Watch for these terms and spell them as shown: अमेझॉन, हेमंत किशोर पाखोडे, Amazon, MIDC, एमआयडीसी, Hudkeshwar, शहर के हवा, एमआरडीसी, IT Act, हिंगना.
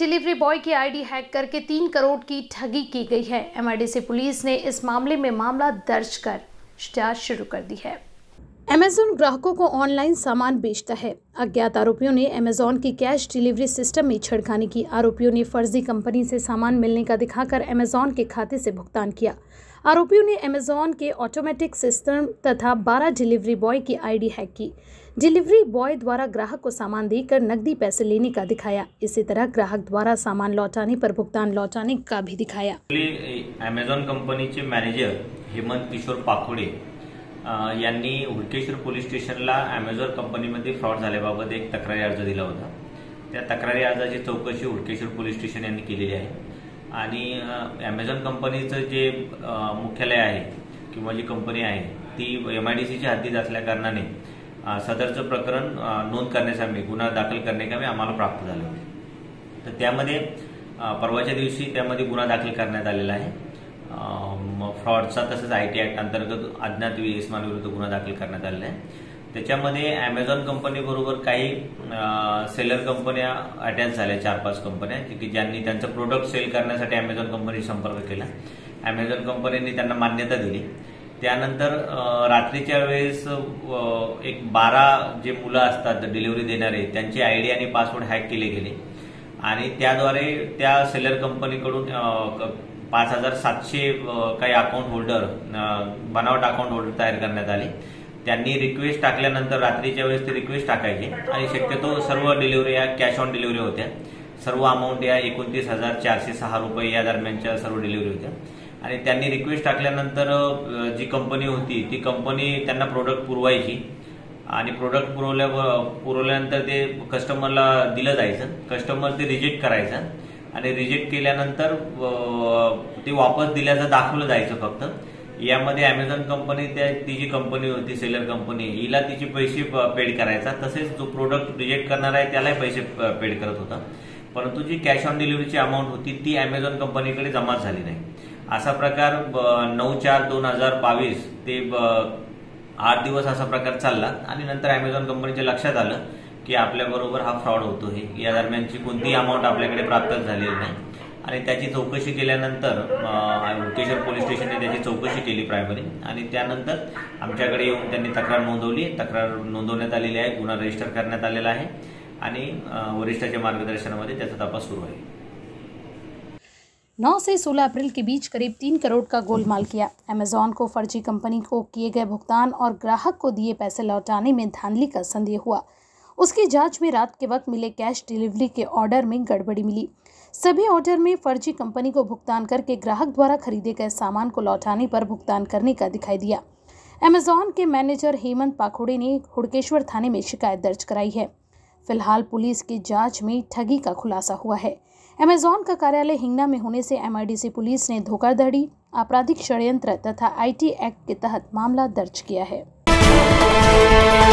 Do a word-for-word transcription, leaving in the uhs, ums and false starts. Delivery boy की ID hack करके तीन करोड़ की ठगी की गई है। एमआरडीसी पुलिस ने इस मामले में मामला दर्ज कर जांच शुरू कर दी है। अमेज़न ग्राहकों को ऑनलाइन सामान बेचता है। अज्ञात आरोपियों ने अमेज़न की कैश डिलीवरी सिस्टम में छेड़खानी की। आरोपियों ने फर्जी कंपनी से सामान मिलने का दिखाकर अमेज़न के खाते से भुगतान किया। आरोपियों ने अमेज़न के ऑटोमेटिक सिस्टम तथा बारह डिलीवरी बॉय की आईडी हैक की। डिलीवरी बॉय द्वारा ग्राहक को सामान देकर नकदी पैसे लेने का दिखाया। इसी तरह ग्राहक द्वारा सामान लौटाने पर भुगतान लौटाने का भी दिखाया। अमेज़न कंपनी के मैनेजर हेमंत किशोर पाखोडे यांनी हुडकेश्वर पोलीस स्टेशनला अमेझॉन कंपनीमध्ये फ्रॉड झाल्याबाबत एक तक्रारी अर्ज दिला होता। त्या तक्रारी अर्जाची चौकशी हुडकेश्वर पोलीस स्टेशन यांनी केलेली आहे आणि अमेझॉन कंपनीचं जे मुख्यालय आहे किंवा जी कंपनी आहे ती एमआयडीसीच्या हद्दीत असल्या कारणाने सदरचं प्रकरण नोंद करण्यासाठी गुन्हा दाखल करण्यासाठी आम्हाला प्राप्त झाले होते। तर त्यामध्ये परवाच्या दिवशी त्यामध्ये गुन्हा दाखल करण्यात आलेला आहे। फ्रॉडचा तसंच आयटी ऍक्ट अंतर्गत अज्ञात इसमाविरुद्ध गुन्हा दाखल करण्यात आलेला आहे। त्याच्यामध्ये अमेझॉन कंपनीबरोबर काही सेलर कंपन्या अटॅच झाल्या, चार पाच कंपन्या की ज्यांनी त्यांचा प्रोडक्ट सेल करण्यासाठी अमेझॉन कंपनीशी संपर्क केला। अमेझॉन कंपनीने त्यांना मान्यता दिली। त्यानंतर रात्रीच्या वेळेस एक बारा जे मुलं असतात डिलिव्हरी देणारे त्यांची आयडी आणि पासवर्ड हॅक केले गेले आणि त्याद्वारे त्या सेलर कंपनीकडून पाच हजार सातशे काही अकाउंट होल्डर बनावट अकाउंट होल्डर तयार करण्यात आले। त्यांनी रिक्वेस्ट टाकल्यानंतर रात्रीच्या वेळेस ते रिक्वेस्ट टाकायचे आणि शक्यतो सर्व डिलिव्हरी या कॅश ऑन डिलिव्हरी होत्या। सर्व अमाऊंट या एकोणतीस हजार चारशे सहा रुपये या दरम्यानच्या सर्व डिलिव्हरी होत्या आणि त्यांनी रिक्वेस्ट टाकल्यानंतर जी कंपनी होती ती कंपनी त्यांना प्रोडक्ट पुरवायची आणि प्रोडक्ट पुरवल्या पुरवल्यानंतर ते कस्टमरला दिलं जायचं। कस्टमर ते रिजेक्ट करायचं आणि रिजेक्ट केल्यानंतर ते वापस दिल्याचं दाखवलं जायचं फक्त। यामध्ये अमेझॉन कंपनी त्या ती जी कंपनी होती सेलर कंपनी हिला तिचे पैसे पेड करायचा, तसेच जो प्रोडक्ट रिजेक्ट करणार आहे त्यालाही पैसे पेड करत होता। परंतु जी कॅश ऑन डिलिव्हरीची अमाऊंट होती ती अमेझॉन कंपनीकडे जमा झाली नाही। असा प्रकार नऊ चार दोन हजार बावीस ते आठ दिवस असा प्रकार चालला आणि नंतर अमेझॉन कंपनीच्या लक्षात आलं की आपल्याबरोबर हा फ्रॉड होतो आहे। या दरम्यानची कोणतीही अमाऊंट आपल्याकडे प्राप्त झालेली नाही आणि त्याची चौकशी केल्यानंतर हुडकेश्वर पोलीस स्टेशनने त्याची चौकशी केली प्रायमरी आणि त्यानंतर आमच्याकडे येऊन त्यांनी तक्रार नोंदवली। तक्रार नोंदवण्यात आलेली आहे, गुन्हा रजिस्टर करण्यात आलेला आहे आणि वरिष्ठाच्या मार्गदर्शनामध्ये त्याचा तपास सुरू आहे। नौ से सोलह अप्रैल के बीच करीब तीन करोड़ का गोलमाल किया। अमेज़न को फर्जी कंपनी को किए गए भुगतान और ग्राहक को दिए पैसे लौटाने में धांधली का संदेह हुआ। उसकी जांच में रात के वक्त मिले कैश डिलीवरी के ऑर्डर में गड़बड़ी मिली। सभी ऑर्डर में फर्जी कंपनी को भुगतान करके ग्राहक द्वारा खरीदे गए सामान को लौटाने पर भुगतान करने का दिखाई दिया। अमेज़न के मैनेजर हेमंत पाखोडे ने हुडकेश्वर थाने में शिकायत दर्ज कराई है। फिलहाल पुलिस की जांच में ठगी का खुलासा हुआ है। अमेज़न का कार्यालय हिंगना में होने से एमआईडीसी पुलिस ने धोखाधड़ी, आपराधिक षड्यंत्र तथा आईटी एक्ट के तहत मामला दर्ज किया है।